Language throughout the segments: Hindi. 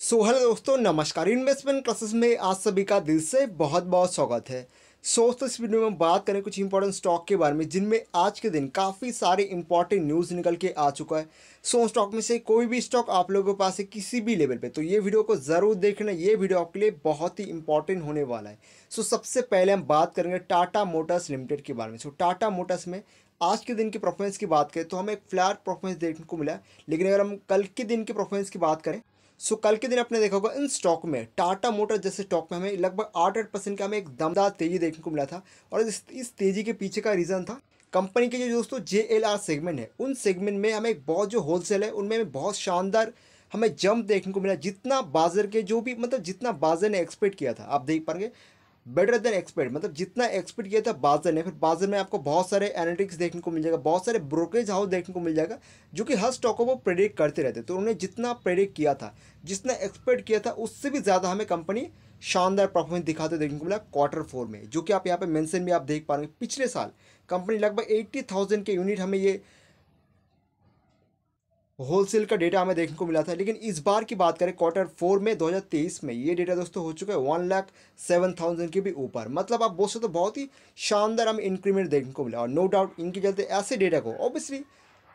सो हेलो दोस्तों, नमस्कार। इन्वेस्टमेंट क्लासेस में आज सभी का दिल से बहुत बहुत स्वागत है। दोस्तों इस वीडियो में बात करें कुछ इंपॉर्टेंट स्टॉक के बारे में जिनमें आज के दिन काफ़ी सारे इंपॉर्टेंट न्यूज़ निकल के आ चुका है। सो स्टॉक में से कोई भी स्टॉक आप लोगों के पास है किसी भी लेवल पे, तो ये वीडियो को ज़रूर देखना। ये वीडियो आपके लिए बहुत ही इंपॉर्टेंट होने वाला है। सो सबसे पहले हम बात करेंगे टाटा मोटर्स लिमिटेड के बारे में। सो टाटा मोटर्स में आज के दिन की परफॉर्मेंस की बात करें तो हमें एक फ्लैट परफॉर्मेंस देखने को मिला, लेकिन अगर हम कल के दिन की परफॉर्मेंस की बात करें सो कल के दिन आपने देखा होगा इन स्टॉक में टाटा मोटर्स जैसे स्टॉक में हमें लगभग 8% का हमें एक दमदार तेज़ी देखने को मिला था। और इस तेज़ी के पीछे का रीज़न था कंपनी के जो दोस्तों JLR सेगमेंट है, उन सेगमेंट में हमें बहुत जो होलसेल है उनमें बहुत शानदार हमें जंप देखने को मिला, जितना बाजार के जो भी मतलब जितना बाजार ने एक्सपेक्ट किया था। आप देख पाएंगे बेटर देन एक्सपेक्ट, मतलब जितना एक्सपेक्ट किया था बाजार ने, फिर बाजार में आपको बहुत सारे एनालिटिक्स देखने को मिल जाएगा, बहुत सारे ब्रोकरेज हाउस देखने को मिल जाएगा जो कि हर स्टॉक को प्रेडिक्ट करते रहते। तो उन्होंने जितना प्रेडिक्ट किया था, जितना एक्सपेक्ट किया था, उससे भी ज़्यादा हमें कंपनी शानदार परफॉर्मेंस दिखाते देखने को मिला Q4 में, जो कि आप यहाँ पर मैंसन भी आप देख पा रहे हैं। पिछले साल कंपनी लगभग 80,000 के यूनिट हमें ये होलसेल का डेटा हमें देखने को मिला था, लेकिन इस बार की बात करें Q4 में 2023 में ये डेटा दोस्तों हो चुका है 1,07,000 के भी ऊपर। मतलब आप बोल सकते हो बहुत ही शानदार हमें इंक्रीमेंट देखने को मिला। और नो डाउट इनके चलते ऐसे डेटा को ऑब्वियसली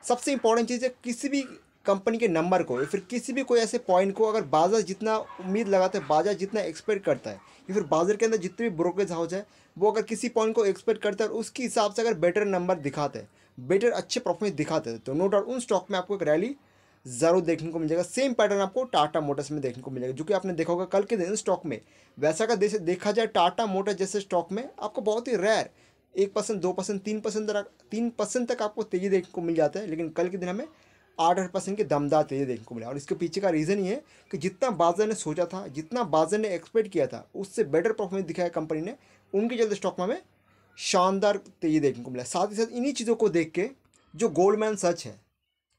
सबसे इंपॉर्टेंट चीज़ है, किसी भी कंपनी के नंबर को या फिर किसी भी कोई ऐसे पॉइंट को अगर बाजार जितना उम्मीद लगाता है, बाजार जितना एक्सपेक्ट करता है या फिर बाजार के अंदर जितने भी ब्रोकरेज हाउस है वो अगर किसी पॉइंट को एक्सपेक्ट करता है और उसके हिसाब से अगर बेटर नंबर दिखाते हैं, बेटर अच्छे परफॉर्मेंस दिखाते हैं, तो नो डाउट उन स्टॉक में आपको एक रैली ज़रूर देखने को मिल जाएगा। सेम पैटर्न आपको टाटा मोटर्स में देखने को मिलेगा, जो कि आपने देखा होगा कल के दिन स्टॉक में वैसा का देखा जाए टाटा मोटर्स जैसे स्टॉक में आपको बहुत ही रेयर 1%, 2%, 3% तक 3% तक आपको तेज़ी देखने को मिल जाता है, लेकिन कल के दिन हमें 8% की दमदार तेज़ी देखने को मिला। और इसके पीछे का रीज़न ये है कि जितना बाजार ने सोचा था, जितना बाजार ने एक्सपेक्ट किया था, उससे बेटर परफॉर्मेंस दिखाया कंपनी ने, उनके चलते स्टॉक में हमें शानदार तेज़ी देखने को मिला। साथ ही साथ इन्हीं चीज़ों को देख के जो गोल्डमैन सैक्स है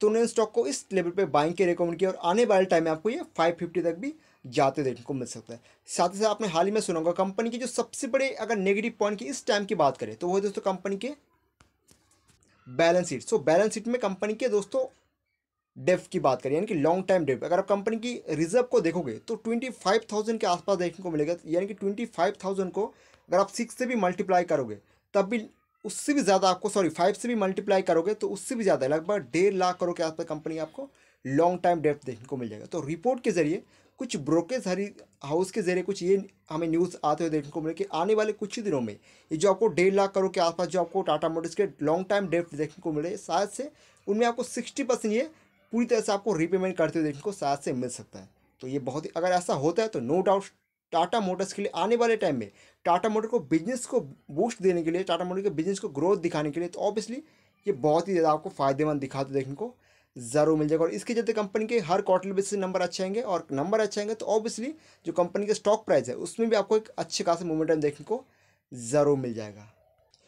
तो उन्होंने स्टॉक को इस लेवल पे बाइंग के रिकमेंड किया और आने वाले टाइम में आपको ये 550 तक भी जाते देखने को मिल सकता है। साथ ही साथ आपने हाल ही में सुना होगा कंपनी के जो सबसे बड़े अगर नेगेटिव पॉइंट की इस टाइम की बात करें तो वो है दोस्तों कंपनी के balance sheet. So balance sheet में कंपनी के दोस्तों डेफ की बात करें यानी कि लॉन्ग टाइम डेफ, अगर आप कंपनी की रिजर्व को देखोगे तो 25,000 के आसपास देखने को मिलेगा। यानी कि 25,000 को अगर आप 6 से भी मल्टीप्लाई करोगे तब भी उससे भी ज़्यादा आपको 5 से भी मल्टीप्लाई करोगे तो उससे भी ज़्यादा लगभग 1.5 लाख करोड़ के आसपास कंपनी आपको लॉन्ग टाइम डेप्थ देखने को मिल जाएगा। तो रिपोर्ट के ज़रिए कुछ ब्रोकरेज हाउस के ज़रिए कुछ ये हमें न्यूज़ आते हुए देखने को मिले कि आने वाले कुछ ही दिनों में ये जो आपको 1.5 लाख करोड़ के आसपास जो आपको टाटा मोटर्स के लॉन्ग टाइम डेप्थ देखने को मिले, शायद से उनमें आपको 60% ये पूरी तरह से आपको रीपेमेंट करते हुए देखने को शायद से मिल सकता है। तो ये बहुत ही अगर ऐसा होता है तो नो डाउट टाटा मोटर्स के लिए आने वाले टाइम में टाटा मोटर को बिजनेस को बूस्ट देने के लिए, टाटा मोटर के बिजनेस को ग्रोथ दिखाने के लिए तो ऑब्वियसली ये बहुत ही ज़्यादा आपको फ़ायदेमंद दिखाते देखने को ज़रूर मिल जाएगा। और इसके चलते कंपनी के हर क्वार्टरली बेसिस नंबर अच्छे आएंगे और नंबर अच्छे आएंगे तो ऑब्वियसली जो कंपनी के स्टॉक प्राइस है उसमें भी आपको एक अच्छे खासा मोमेंटम देखने को ज़रूर मिल जाएगा।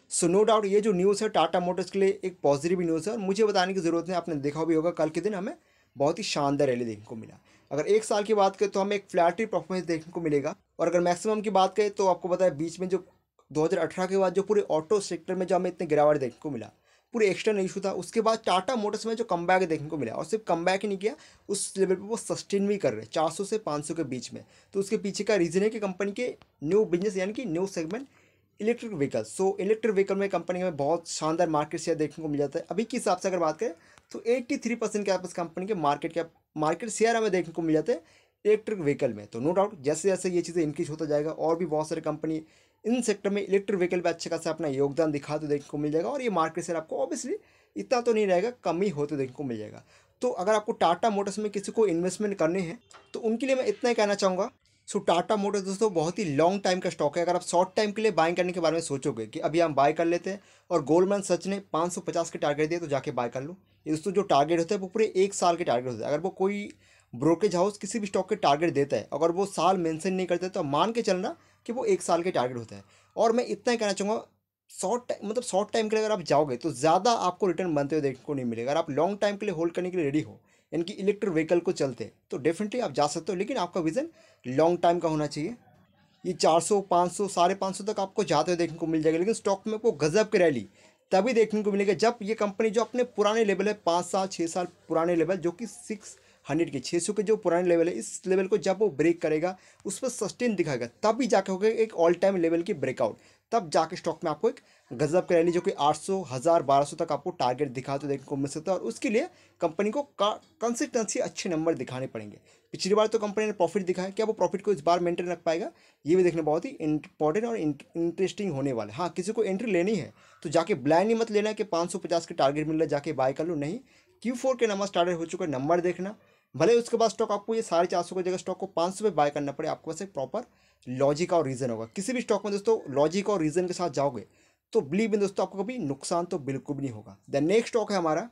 सो नो डाउट ये जो न्यूज़ है टाटा मोटर्स के लिए एक पॉजिटिव न्यूज़ है और मुझे बताने की ज़रूरत नहीं, आपने देखा भी होगा कल के दिन हमें बहुत ही शानदार रैली देखने को मिला। अगर एक साल की बात करें तो हमें एक फ्लैटी परफॉर्मेंस देखने को मिलेगा। और अगर मैक्सिमम की बात करें तो आपको पता है बीच में जो 2018 के बाद जो पूरे ऑटो सेक्टर में जो हमें इतने गिरावट देखने को मिला, पूरे एक्सटर्नल इशू था, उसके बाद टाटा मोटर्स में जो कमबैक देखने को मिला और सिर्फ कमबैक ही नहीं किया उस लेवल पे वो सस्टेन भी कर रहे हैं 400 से 500 के बीच में। तो उसके पीछे का रीज़न है कि कंपनी के न्यू बिजनेस यानी कि new segment electric vehicle. So electric vehicle में कंपनी में बहुत शानदार मार्केट शेयर देखने को मिल जाता है। अभी के हिसाब से अगर बात करें तो 83% के आसपास कंपनी के मार्केट शेयर हमें देखने को मिल जाते हैं इलेक्ट्रिक व्हीकल में। तो नो डाउट जैसे जैसे ये चीज़ें इंक्रीज होता जाएगा और भी बहुत सारे कंपनी इन सेक्टर में इलेक्ट्रिक व्हीकल पर अच्छे खासा अपना योगदान दिखा तो देखने को मिल जाएगा और ये मार्केट शेयर आपको ऑब्वियसली इतना तो नहीं रहेगा, कम ही होते देखने को मिल जाएगा। तो अगर आपको टाटा मोटर्स में किसी को इन्वेस्टमेंट करने हैं तो उनके लिए मैं इतना ही कहना चाहूँगा। सो टाटा मोटर्स दोस्तों बहुत ही लॉन्ग टाइम का स्टॉक है। अगर आप शॉर्ट टाइम के लिए बाइंग करने के बारे में सोचोगे कि अभी हम बाय कर लेते हैं और गोल्डमैन सच ने 550 के टारगेट दिए तो जाके बाय कर लो, ये दोस्तों जो टारगेट होता है वो पूरे एक साल के टारगेट होता है। अगर वो कोई ब्रोकरेज हाउस किसी भी स्टॉक के टारगेट देता है अगर वो साल मेंशन नहीं करते तो मान के चलना कि वो एक साल के टारगेट होता है। और मैं इतना ही कहना चाहूँगा शॉर्ट टाइम के लिए अगर आप जाओगे तो ज़्यादा आपको रिटर्न बनते हुए देखने को नहीं मिलेगा। अगर आप लॉन्ग टाइम के लिए होल्ड करने के लिए रेडी हो यानी कि इलेक्ट्रिक व्हीकल को चलते तो डेफिनेटली आप जा सकते हो, लेकिन आपका विजन लॉन्ग टाइम का होना चाहिए। ये 400, 500, 550 तक आपको जाते हुए देखने को मिल जाएगा, लेकिन स्टॉक में आपको गजब की रैली तभी देखने को मिलेगा जब ये कंपनी जो अपने पुराने लेवल है 5 साल 6 साल पुराने लेवल जो कि 6 100 के 600 के जो पुराने लेवल है, इस लेवल को जब वो ब्रेक करेगा, उस पर सस्टेन दिखाएगा, तब ही जाके होगा एक ऑल टाइम लेवल की ब्रेकआउट, तब जाके स्टॉक में आपको एक गजब की रैली जो कि 800 1000 1200 तक आपको टारगेट दिखा तो देखने को मिल सकता है। और उसके लिए कंपनी को कंसिस्टेंसी अच्छे नंबर दिखाने पड़ेंगे। पिछली बार तो कंपनी ने प्रॉफिट दिखाया, क्या वो प्रॉफिट को इस बार मेंटेन रख पाएगा, ये भी देखना बहुत ही इंपॉर्टेंट और इंटरेस्टिंग होने वाला है। हाँ, किसी को एंट्री लेनी है तो जाके ब्लाइंडली मत लेना कि 550 के टारगेट मिल रहा है जाके बाय कर लो, नहीं। Q4 के नंबर स्टार्ट हो चुका है, नंबर देखना, भले उसके बाद स्टॉक आपको ये 450 की जगह स्टॉक को 500 पे बाय करना पड़े, आपके पास एक प्रॉपर लॉजिक और रीज़न होगा। किसी भी स्टॉक में दोस्तों लॉजिक और रीज़न के साथ जाओगे तो बिलीव इन दोस्तों आपको कभी नुकसान तो बिल्कुल भी नहीं होगा। द नेक्स्ट स्टॉक है हमारा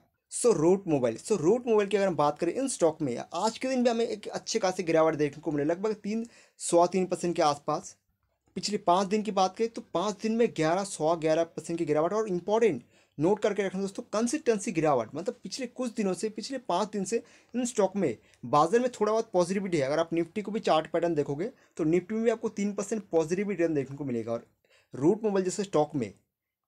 रूट मोबाइल। रूट मोबाइल की अगर हम बात करें, इन स्टॉक में आज के दिन भी हमें एक अच्छे खासी गिरावट देखने को मिले, लगभग 3% के आसपास। पिछले 5 दिन की बात करें तो 5 दिन में 11% की गिरावट। और इंपॉर्टेंट नोट करके रखना दोस्तों, कंसिस्टेंसी गिरावट, मतलब पिछले कुछ दिनों से, पिछले 5 दिन से इन स्टॉक में बाजार में थोड़ा बहुत पॉजिटिविटी है। अगर आप निफ्टी को भी चार्ट पैटर्न देखोगे तो निफ्टी में भी आपको 3% पॉजिटिव रिटर्न देखने को मिलेगा। और रूट मोबाइल जैसे स्टॉक में,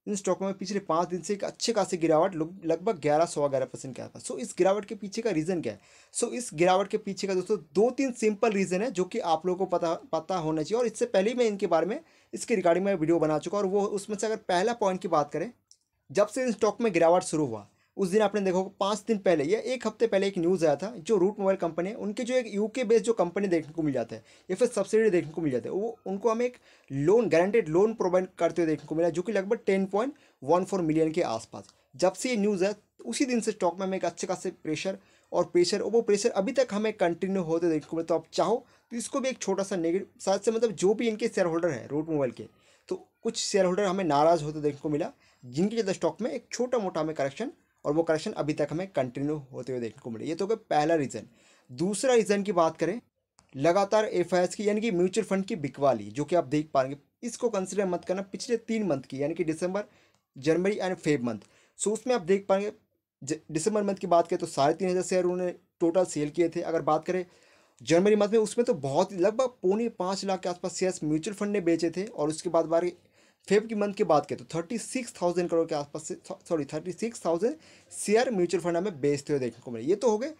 इन स्टॉक में पिछले 5 दिन से एक अच्छे खासी गिरावट, लगभग 11% के आसपास। सो इस गिरावट के पीछे का रीज़न क्या है? सो इस गिरावट के पीछे का दोस्तों 2-3 सिंपल रीज़न है जो कि आप लोगों को पता होना चाहिए। और इससे पहले मैं इनके बारे में, इसके रिगार्डिंग में वीडियो बना चुका, और वो उसमें से अगर पहला पॉइंट की बात करें, जब से इन स्टॉक में गिरावट शुरू हुआ उस दिन आपने देखो 5 दिन पहले या 1 हफ्ते पहले एक न्यूज़ आया था, जो रूट मोबाइल कंपनी है, उनके जो एक यूके बेस्ड जो कंपनी देखने को मिल जाता है या फिर सब्सिडी देखने को मिल जाता है, वो उनको हमें एक लोन, गारंटेड लोन प्रोवाइड करते हुए देखने को मिला, जो कि लगभग 10.14 मिलियन के आसपास। जब से ये न्यूज़ है उसी दिन से स्टॉक में हमें एक अच्छे खासे प्रेशर, वो प्रेशर अभी तक हमें कंटिन्यू होते देखने को मिला। तो आप चाहो तो इसको भी एक छोटा सा नेगेटिव साइड से, मतलब जो भी इनके शेयर होल्डर हैं रूट मोबाइल के, तो कुछ शेयर होल्डर हमें नाराज़ होते देखने को मिला, जिनके ज़्यादा स्टॉक में एक छोटा मोटा हमें करेक्शन, और वो करेक्शन अभी तक हमें कंटिन्यू होते हुए देखने को मिले। ये तो पहला रीज़न। दूसरा रीज़न की बात करें, लगातार एफआईएस की यानी कि म्यूचुअल फंड की बिकवाली, जो कि आप देख पाएंगे, इसको कंसिडर मत करना पिछले 3 मंथ की, यानी कि दिसंबर, जनवरी एंड फेब मंथ। सो उसमें आप देख पाएंगे, दिसंबर मंथ की बात करें तो 3500 शेयर उन्होंने टोटल सेल किए थे। अगर बात करें जनवरी मंथ में, उसमें तो बहुत लगभग 4.25 लाख के आसपास शेयर्स म्यूचुअल फंड ने बेचे थे। और उसके बाद बार फेब की मंथ की बात करें तो 36,000 करोड़ के आसपास, 36,000 शेयर म्यूचुअल फंड हमें बेचते हुए देखने को मिले। ये तो हो गए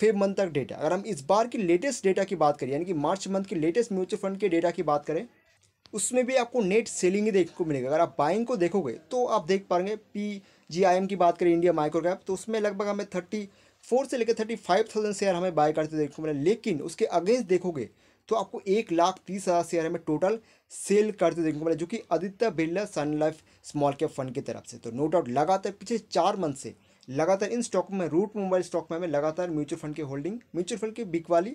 फेब मंथ तक डेटा। अगर हम इस बार की लेटेस्ट डेटा की बात करें, यानी कि मार्च मंथ की लेटेस्ट म्यूचुअल फंड के डेटा की बात करें, उसमें भी आपको नेट सेलिंग ही देखने को मिलेगा। अगर आप बाइंग को देखोगे तो आप देख पाएंगे, PGIM की बात करें, इंडिया माइक्रोकैप, तो उसमें लगभग हमें 34 से लेकर 35,000 शेयर हमें बाय करते देखने को मिला। लेकिन उसके अगेंस्ट देखोगे तो आपको 1,30,000 शेयर हमें टोटल सेल करते देखने को मिला, जो कि Aditya Birla Sun Life small cap fund की तरफ से। तो नो डाउट लगातार पिछले 4 मंथ से लगातार इन स्टॉक में, रूट मोबाइल स्टॉक में, हमें लगातार म्यूचुअल फंड की होल्डिंग, म्यूचुअल फंड की बिकवाली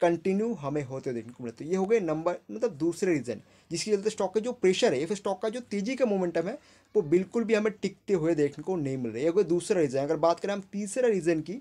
कंटिन्यू हमें होते देखने को मिला। तो ये हो गए नंबर, मतलब दूसरे रीज़न, जिसके चलते स्टॉक का जो प्रेशर है या फिर स्टॉक का जो तेज़ी का मोमेंटम है वो बिल्कुल भी हमें टिकते हुए देखने को नहीं मिल रहा है। ये हो गया दूसरा रीज़न। अगर बात करें हम तीसरा रीज़न की,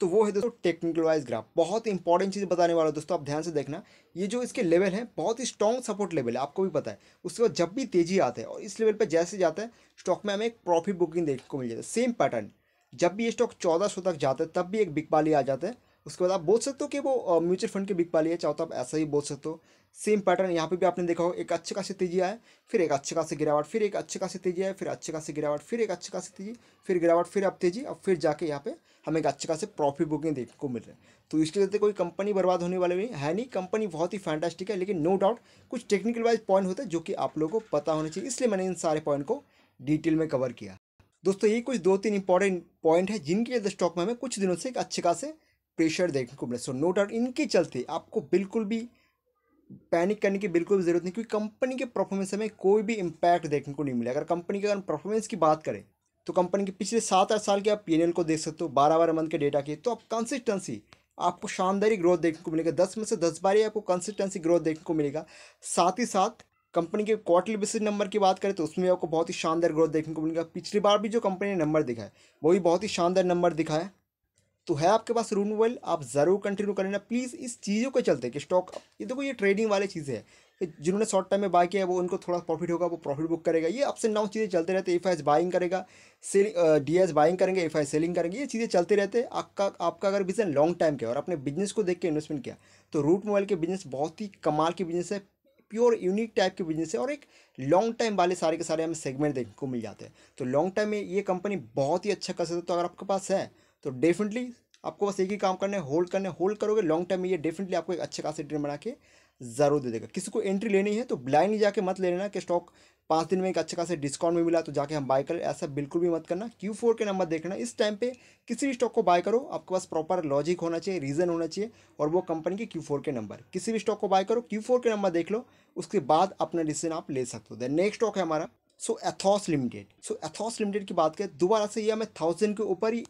तो वो है दोस्तों टेक्निकल वाइज ग्राफ। बहुत इंपॉर्टेंट चीज़ बताने वाला है दोस्तों, आप ध्यान से देखना। ये जो इसके लेवल है बहुत ही स्ट्रॉन्ग सपोर्ट लेवल है, आपको भी पता है। उसके बाद जब भी तेजी आता है और इस लेवल पर जैसे जाता है स्टॉक में हमें एक प्रॉफिट बुकिंग देखने को मिल जाता है। सेम पैटर्न, जब भी ये स्टॉक 1400 तक जाता है तब भी एक बिकवाली आ जाता है। उसके बाद आप बोल सकते हो कि वो म्यूचुअल फंड की बिकवाली है, चाहो तो आप ऐसा ही बोल सकते हो। सेम पैटर्न यहाँ पे भी आपने देखा हो, एक अच्छे खासी तेजी आए, फिर एक अच्छे खासी गिरावट, फिर एक अच्छे खासी तेजी आए, फिर अच्छे खासी गिरावट, फिर एक अच्छे खासी तेजी, फिर गिरावट, फिर अब तेजी, अब फिर जाके यहाँ पे हमें एक अच्छे खासे प्रॉफिट बुकिंग देखने को मिल रहा है। तो इसके चलते कोई कंपनी बर्बाद होने वाली नहीं है, नहीं, कंपनी बहुत ही फैंटास्टिक है। लेकिन नो डाउट कुछ टेक्निकल वाइज पॉइंट होता है जो कि आप लोगों को पता होना चाहिए, इसलिए मैंने इन सारे पॉइंट को डिटेल में कवर किया। दोस्तों ये कुछ 2-3 इंपॉर्टेंट पॉइंट है जिनके चलते स्टॉक में हमें कुछ दिनों से एक अच्छे खासे प्रेशर देखने को मिला। सो नो डाउट इनके चलते आपको बिल्कुल भी पैनिक करने की बिल्कुल भी जरूरत नहीं, क्योंकि कंपनी के परफॉर्मेंस में कोई भी इम्पैक्ट देखने को नहीं मिला। अगर कंपनी के अगर परफॉर्मेंस की बात करें तो कंपनी के पिछले 7-8 साल के आप PNL को देख सकते हो, 12 मंथ के डेटा की, तो आप कंसिस्टेंसी आपको शानदारी ग्रोथ देखने को मिलेगा। 10 में से 10 बार ही आपको कंसिस्टेंसी ग्रोथ देखने को मिलेगा। साथ ही साथ कंपनी के क्वार्टरली बेसिस नंबर की बात करें तो उसमें आपको बहुत ही शानदार ग्रोथ देखने को मिलेगा। पिछली बार भी जो कंपनी ने नंबर दिखाया वो भी बहुत ही शानदार नंबर दिखाया। तो है आपके पास रूट मोबाइल, आप ज़रूर कंटिन्यू कर लेना प्लीज़। इस चीज़ों के चलते कि स्टॉक, ये देखो ये ट्रेडिंग वाली चीज़ें हैं, जिन्होंने शॉर्ट टाइम में बाय किया है वो, उनको थोड़ा प्रॉफिट होगा, वो प्रॉफिट बुक करेगा। ये अप्स एंड डाउन चीज़ें चलते रहते हैं। FIS बाइंग करेगा, सेल DS बाइंग करेंगे, FIS सेलिंग करेंगे, ये चीज़ें चलते रहते हैं। आपका अगर विजन लॉन्ग टाइम का है और अपने बिजनेस को देख के इन्वेस्टमेंट किया, तो रूट मोबाइल के बिजनेस बहुत ही कमाल की बिजनेस है, प्योर यूनिक टाइप के बिजनेस है, और एक लॉन्ग टाइम वाले सारे के सारे हमें सेगमेंट देखने को मिल जाते हैं। तो लॉन्ग टाइम में ये कंपनी बहुत ही अच्छा कर सकती है। तो अगर आपके पास है तो डेफिनेटली आपको बस एक ही काम करना है, होल्ड करना है। होल्ड करोगे लॉन्ग टर्म में ये डेफिनेटली आपको एक अच्छे खासे रिटर्न बना के जरूर दे देगा। किसी को एंट्री लेनी है तो ब्लाइंडली जाके मत ले लेना कि स्टॉक 5 दिन में एक अच्छे खासे डिस्काउंट में मिला तो जाके हम बाय करें, ऐसा बिल्कुल भी मत करना। Q4 के नंबर देखना, इस टाइम पे किसी भी स्टॉक को बाय करो आपके पास प्रॉपर लॉजिक होना चाहिए, रीज़न होना चाहिए और वो कंपनी के Q4 के नंबर। किसी भी स्टॉक को बाय करो, Q4 के नंबर देख लो, उसके बाद अपना डिसीजन आप ले सकते हो। दैन नेक्स्ट स्टॉक है हमारा एथॉस लिमिटेड। एथॉस लिमिटेड की बात करें दोबारा से ये हमें 1000 के ऊपर ही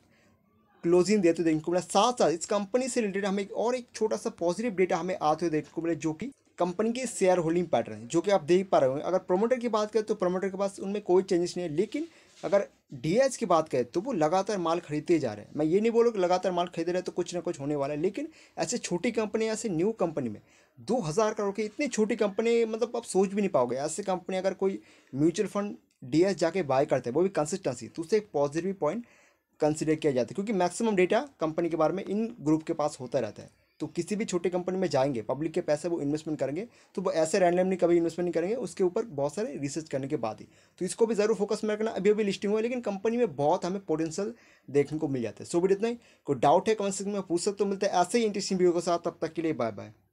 क्लोजिंग देते हुए देखने को मिला। साथ साथ इस कंपनी से रिलेटेड हमें और एक छोटा सा पॉजिटिव डेटा हमें आते हुए देखने को मिला जो कि कंपनी के शेयर होल्डिंग पैटर्न है, जो कि आप देख पा रहे होंगे। अगर प्रमोटर की बात करें तो प्रमोटर के पास उनमें कोई चेंजेस नहीं है, लेकिन अगर डीएच की बात करें तो वो लगातार माल खरीदते जा रहे हैं। मैं ये नहीं बोलूँ कि लगातार माल खरीदे रहे तो कुछ ना कुछ होने वाला है, लेकिन ऐसे छोटी कंपनी, ऐसे न्यू कंपनी में 2000 करोड़ की इतनी छोटी कंपनी, मतलब आप सोच भी नहीं पाओगे। ऐसे कंपनी अगर कोई म्यूचुअल फंड डीएच जाके बाय करते हैं वो भी कंसिस्टेंसी, तो उससे एक पॉजिटिव पॉइंट कंसिडर किया जाता है, क्योंकि मैक्सिमम डेटा कंपनी के बारे में इन ग्रुप के पास होता रहता है। तो किसी भी छोटी कंपनी में जाएंगे, पब्लिक के पैसे वो इन्वेस्टमेंट करेंगे तो वो ऐसे रैंडमली कभी इन्वेस्टमेंट नहीं करेंगे, उसके ऊपर बहुत सारे रिसर्च करने के बाद ही। तो इसको भी ज़रूर फोकस में रखना। अभी अभी लिस्टिंग हुआ लेकिन कंपनी में बहुत हमें पोटेंशियल देखने को मिल जाता है। सो भी इतना ही, कोई डाउट है कमेंट सेक्शन में पूछ सकते हो। मिलता है ऐसे ही इंटरेस्टिंग वीडियो के साथ, तब तक के लिए बाय बाय।